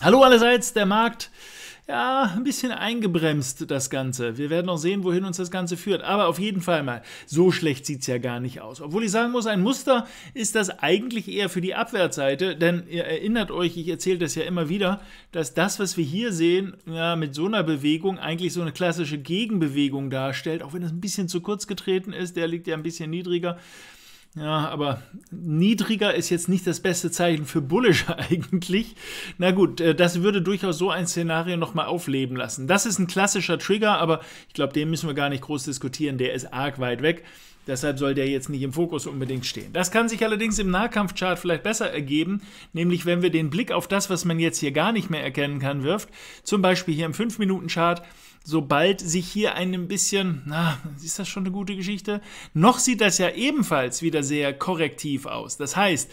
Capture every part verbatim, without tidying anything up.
Hallo allerseits, der Markt, ja, ein bisschen eingebremst das Ganze. Wir werden noch sehen, wohin uns das Ganze führt. Aber auf jeden Fall mal, so schlecht sieht es ja gar nicht aus. Obwohl ich sagen muss, ein Muster ist das eigentlich eher für die Abwärtsseite. Denn ihr erinnert euch, ich erzähle das ja immer wieder, dass das, was wir hier sehen, ja, mit so einer Bewegung eigentlich so eine klassische Gegenbewegung darstellt. Auch wenn das ein bisschen zu kurz getreten ist, der liegt ja ein bisschen niedriger. Ja, aber niedriger ist jetzt nicht das beste Zeichen für bullish eigentlich. Na gut, das würde durchaus so ein Szenario nochmal aufleben lassen. Das ist ein klassischer Trigger, aber ich glaube, den müssen wir gar nicht groß diskutieren. Der ist arg weit weg. Deshalb soll der jetzt nicht im Fokus unbedingt stehen. Das kann sich allerdings im Nahkampfchart vielleicht besser ergeben, nämlich wenn wir den Blick auf das, was man jetzt hier gar nicht mehr erkennen kann, wirft. Zum Beispiel hier im fünf Minuten Chart, sobald sich hier ein, ein bisschen, na, ist das schon eine gute Geschichte? Noch sieht das ja ebenfalls wieder sehr korrektiv aus. Das heißt,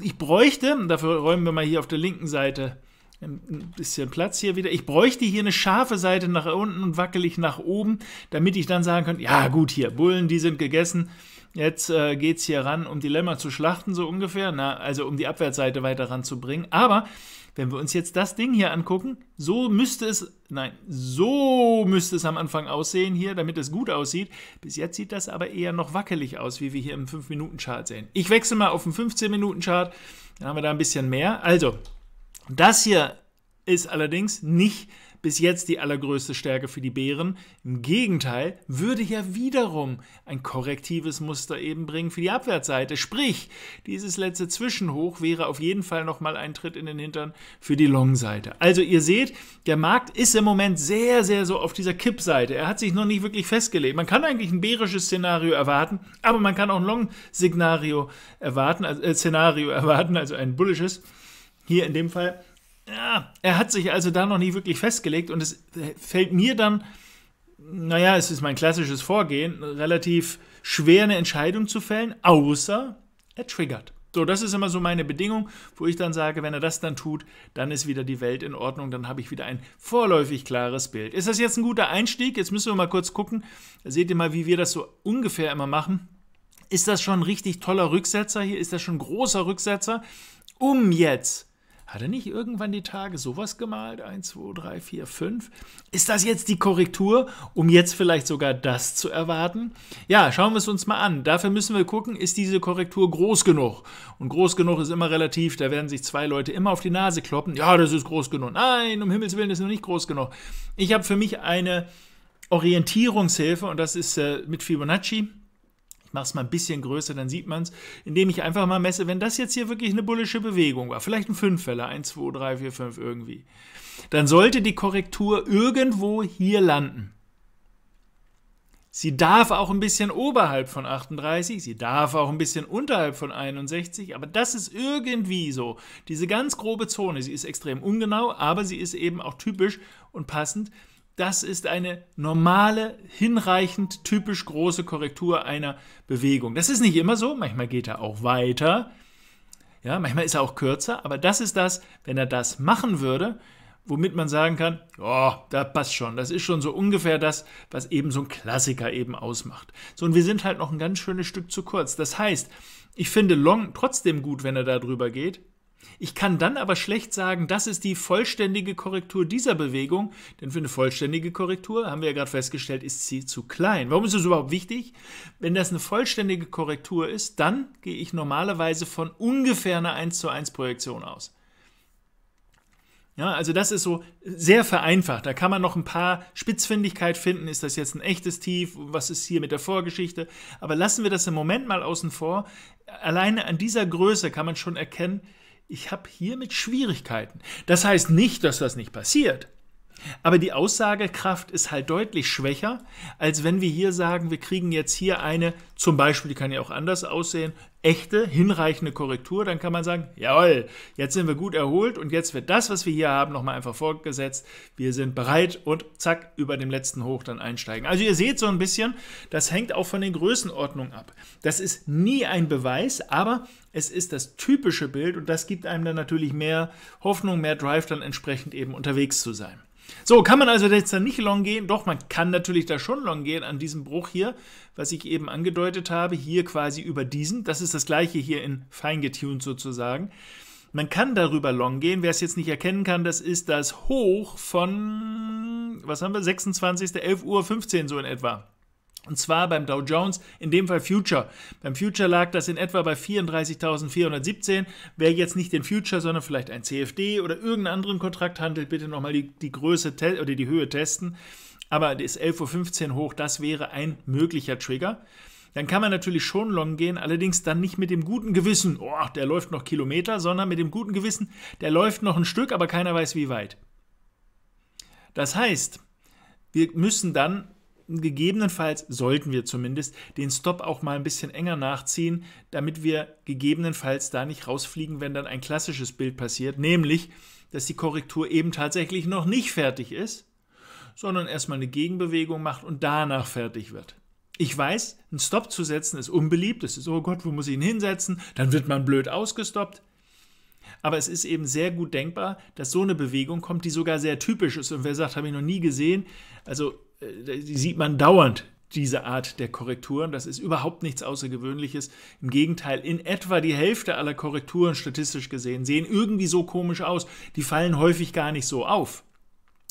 ich bräuchte, dafür räumen wir mal hier auf der linken Seite ein bisschen Platz hier wieder. Ich bräuchte hier eine scharfe Seite nach unten und wackelig nach oben, damit ich dann sagen kann, ja gut, hier, Bullen, die sind gegessen. Jetzt äh, geht es hier ran, um die Lämmer zu schlachten, so ungefähr. Na, also um die Abwärtsseite weiter ranzubringen. Aber wenn wir uns jetzt das Ding hier angucken, so müsste es, nein, so müsste es am Anfang aussehen hier, damit es gut aussieht. Bis jetzt sieht das aber eher noch wackelig aus, wie wir hier im fünf Minuten Chart sehen. Ich wechsle mal auf den fünfzehn Minuten Chart, dann haben wir da ein bisschen mehr. Also, das hier ist allerdings nicht bis jetzt die allergrößte Stärke für die Bären. Im Gegenteil, würde ja wiederum ein korrektives Muster eben bringen für die Abwärtsseite. Sprich, dieses letzte Zwischenhoch wäre auf jeden Fall nochmal ein Tritt in den Hintern für die Long-Seite. Also ihr seht, der Markt ist im Moment sehr, sehr so auf dieser Kippseite. Er hat sich noch nicht wirklich festgelegt. Man kann eigentlich ein bärisches Szenario erwarten, aber man kann auch ein Long-Szenario erwarten, also, äh, Szenario erwarten, also ein bullisches. Hier in dem Fall. Ja, er hat sich also da noch nicht wirklich festgelegt und es fällt mir dann, naja, es ist mein klassisches Vorgehen, relativ schwer eine Entscheidung zu fällen, außer er triggert. So, das ist immer so meine Bedingung, wo ich dann sage, wenn er das dann tut, dann ist wieder die Welt in Ordnung, dann habe ich wieder ein vorläufig klares Bild. Ist das jetzt ein guter Einstieg? Jetzt müssen wir mal kurz gucken. Da seht ihr mal, wie wir das so ungefähr immer machen. Ist das schon ein richtig toller Rücksetzer hier? Ist das schon ein großer Rücksetzer? Um jetzt... Hat er nicht irgendwann die Tage sowas gemalt? eins, zwei, drei, vier, fünf. Ist das jetzt die Korrektur, um jetzt vielleicht sogar das zu erwarten? Ja, schauen wir es uns mal an. Dafür müssen wir gucken, ist diese Korrektur groß genug? Und groß genug ist immer relativ. Da werden sich zwei Leute immer auf die Nase kloppen. Ja, das ist groß genug. Nein, um Himmels Willen, das ist noch nicht groß genug. Ich habe für mich eine Orientierungshilfe und das ist äh, mit Fibonacci. Ich mache es mal ein bisschen größer, dann sieht man es, indem ich einfach mal messe, wenn das jetzt hier wirklich eine bullische Bewegung war, vielleicht ein Fünffeller, eins, zwei, drei, vier, fünf irgendwie, dann sollte die Korrektur irgendwo hier landen. Sie darf auch ein bisschen oberhalb von achtunddreißig, sie darf auch ein bisschen unterhalb von einundsechzig, aber das ist irgendwie so. Diese ganz grobe Zone, sie ist extrem ungenau, aber sie ist eben auch typisch und passend. Das ist eine normale, hinreichend typisch große Korrektur einer Bewegung. Das ist nicht immer so, manchmal geht er auch weiter, ja, manchmal ist er auch kürzer, aber das ist das, wenn er das machen würde, womit man sagen kann, oh, da passt schon, das ist schon so ungefähr das, was eben so ein Klassiker eben ausmacht. So, und wir sind halt noch ein ganz schönes Stück zu kurz. Das heißt, ich finde Long trotzdem gut, wenn er da drüber geht. Ich kann dann aber schlecht sagen, das ist die vollständige Korrektur dieser Bewegung, denn für eine vollständige Korrektur, haben wir ja gerade festgestellt, ist sie zu klein. Warum ist das überhaupt wichtig? Wenn das eine vollständige Korrektur ist, dann gehe ich normalerweise von ungefähr einer eins zu eins Projektion aus. Ja, also das ist so sehr vereinfacht. Da kann man noch ein paar Spitzfindigkeit finden. Ist das jetzt ein echtes Tief? Was ist hier mit der Vorgeschichte? Aber lassen wir das im Moment mal außen vor. Alleine an dieser Größe kann man schon erkennen, ich habe hier mit Schwierigkeiten. Das heißt nicht, dass das nicht passiert. Aber die Aussagekraft ist halt deutlich schwächer, als wenn wir hier sagen, wir kriegen jetzt hier eine, zum Beispiel, die kann ja auch anders aussehen, echte, hinreichende Korrektur. Dann kann man sagen, jawohl, jetzt sind wir gut erholt und jetzt wird das, was wir hier haben, nochmal einfach fortgesetzt. Wir sind bereit und zack, über dem letzten Hoch dann einsteigen. Also ihr seht so ein bisschen, das hängt auch von den Größenordnungen ab. Das ist nie ein Beweis, aber es ist das typische Bild und das gibt einem dann natürlich mehr Hoffnung, mehr Drive, dann entsprechend eben unterwegs zu sein. So, kann man also jetzt dann nicht long gehen? Doch, man kann natürlich da schon long gehen an diesem Bruch hier, was ich eben angedeutet habe, hier quasi über diesen. Das ist das gleiche hier in feingetuned sozusagen. Man kann darüber long gehen. Wer es jetzt nicht erkennen kann, das ist das Hoch von, was haben wir, sechsundzwanzigsten elf Uhr fünfzehn so in etwa. Und zwar beim Dow Jones, in dem Fall Future. Beim Future lag das in etwa bei vierunddreißigtausendvierhundertsiebzehn. Wer jetzt nicht den Future, sondern vielleicht ein C F D oder irgendeinen anderen Kontrakt handelt, bitte nochmal die, die Größe oder die Höhe testen. Aber das elf Uhr fünfzehn hoch, das wäre ein möglicher Trigger. Dann kann man natürlich schon long gehen, allerdings dann nicht mit dem guten Gewissen, oh, der läuft noch Kilometer, sondern mit dem guten Gewissen, der läuft noch ein Stück, aber keiner weiß wie weit. Das heißt, wir müssen dann gegebenenfalls, sollten wir zumindest, den Stop auch mal ein bisschen enger nachziehen, damit wir gegebenenfalls da nicht rausfliegen, wenn dann ein klassisches Bild passiert, nämlich, dass die Korrektur eben tatsächlich noch nicht fertig ist, sondern erstmal eine Gegenbewegung macht und danach fertig wird. Ich weiß, einen Stop zu setzen ist unbeliebt, es ist, oh Gott, wo muss ich ihn hinsetzen, dann wird man blöd ausgestoppt. Aber es ist eben sehr gut denkbar, dass so eine Bewegung kommt, die sogar sehr typisch ist. Und wer sagt, habe ich noch nie gesehen, also die sieht man dauernd, diese Art der Korrekturen. Das ist überhaupt nichts Außergewöhnliches. Im Gegenteil, in etwa die Hälfte aller Korrekturen, statistisch gesehen, sehen irgendwie so komisch aus. Die fallen häufig gar nicht so auf,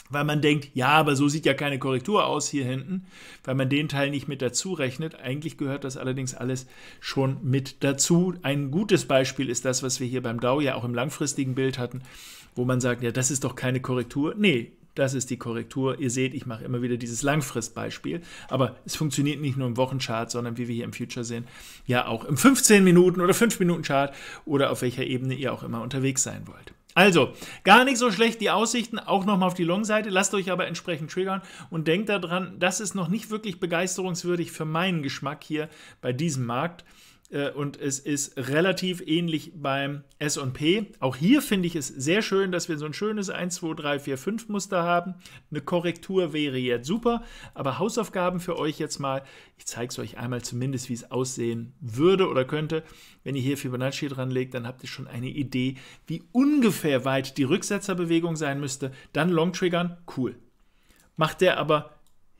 weil man denkt, ja, aber so sieht ja keine Korrektur aus hier hinten, weil man den Teil nicht mit dazu rechnet. Eigentlich gehört das allerdings alles schon mit dazu. Ein gutes Beispiel ist das, was wir hier beim Dow ja auch im langfristigen Bild hatten, wo man sagt, ja, das ist doch keine Korrektur. Nee, das ist die Korrektur. Ihr seht, ich mache immer wieder dieses Langfristbeispiel, aber es funktioniert nicht nur im Wochenchart, sondern wie wir hier im Future sehen, ja auch im fünfzehn Minuten oder fünf Minuten Chart oder auf welcher Ebene ihr auch immer unterwegs sein wollt. Also, gar nicht so schlecht die Aussichten, auch nochmal auf die Long-Seite, lasst euch aber entsprechend triggern und denkt daran, das ist noch nicht wirklich begeisterungswürdig für meinen Geschmack hier bei diesem Markt und es ist relativ ähnlich beim S und P. Auch hier finde ich es sehr schön, dass wir so ein schönes eins, zwei, drei, vier, fünf Muster haben. Eine Korrektur wäre jetzt super, aber Hausaufgaben für euch jetzt mal. Ich zeige es euch einmal zumindest, wie es aussehen würde oder könnte. Wenn ihr hier Fibonacci dran legt, dann habt ihr schon eine Idee, wie ungefähr weit die Rücksetzerbewegung sein müsste. Dann Long triggern, cool. Macht der aber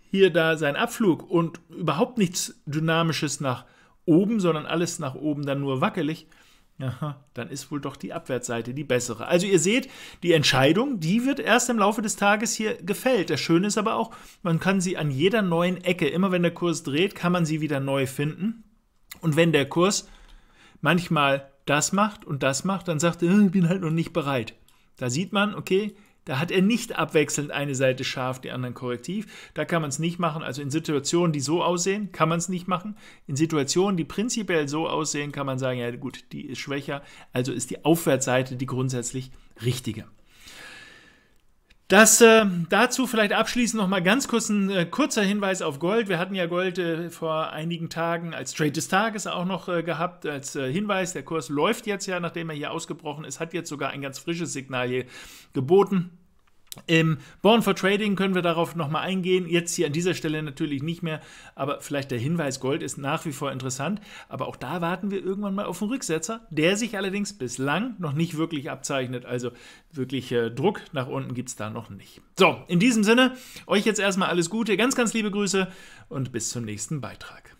hier da seinen Abflug und überhaupt nichts Dynamisches nach oben, sondern alles nach oben dann nur wackelig, aha, dann ist wohl doch die Abwärtsseite die bessere. Also ihr seht, die Entscheidung, die wird erst im Laufe des Tages hier gefällt. Das Schöne ist aber auch, man kann sie an jeder neuen Ecke, immer wenn der Kurs dreht, kann man sie wieder neu finden. Und wenn der Kurs manchmal das macht und das macht, dann sagt er, ich bin halt noch nicht bereit. Da sieht man, okay, da hat er nicht abwechselnd eine Seite scharf, die anderen korrektiv. Da kann man es nicht machen. Also in Situationen, die so aussehen, kann man es nicht machen. In Situationen, die prinzipiell so aussehen, kann man sagen, ja gut, die ist schwächer. Also ist die Aufwärtsseite die grundsätzlich richtige. Das äh, dazu vielleicht abschließend nochmal ganz kurz ein äh, kurzer Hinweis auf Gold. Wir hatten ja Gold äh, vor einigen Tagen als Trade des Tages auch noch äh, gehabt, als äh, Hinweis. Der Kurs läuft jetzt ja, nachdem er hier ausgebrochen ist, hat jetzt sogar ein ganz frisches Signal hier geboten. Im Born four Trading können wir darauf nochmal eingehen, jetzt hier an dieser Stelle natürlich nicht mehr, aber vielleicht der Hinweis, Gold ist nach wie vor interessant, aber auch da warten wir irgendwann mal auf einen Rücksetzer, der sich allerdings bislang noch nicht wirklich abzeichnet, also wirklich äh, Druck nach unten gibt es da noch nicht. So, in diesem Sinne, euch jetzt erstmal alles Gute, ganz, ganz liebe Grüße und bis zum nächsten Beitrag.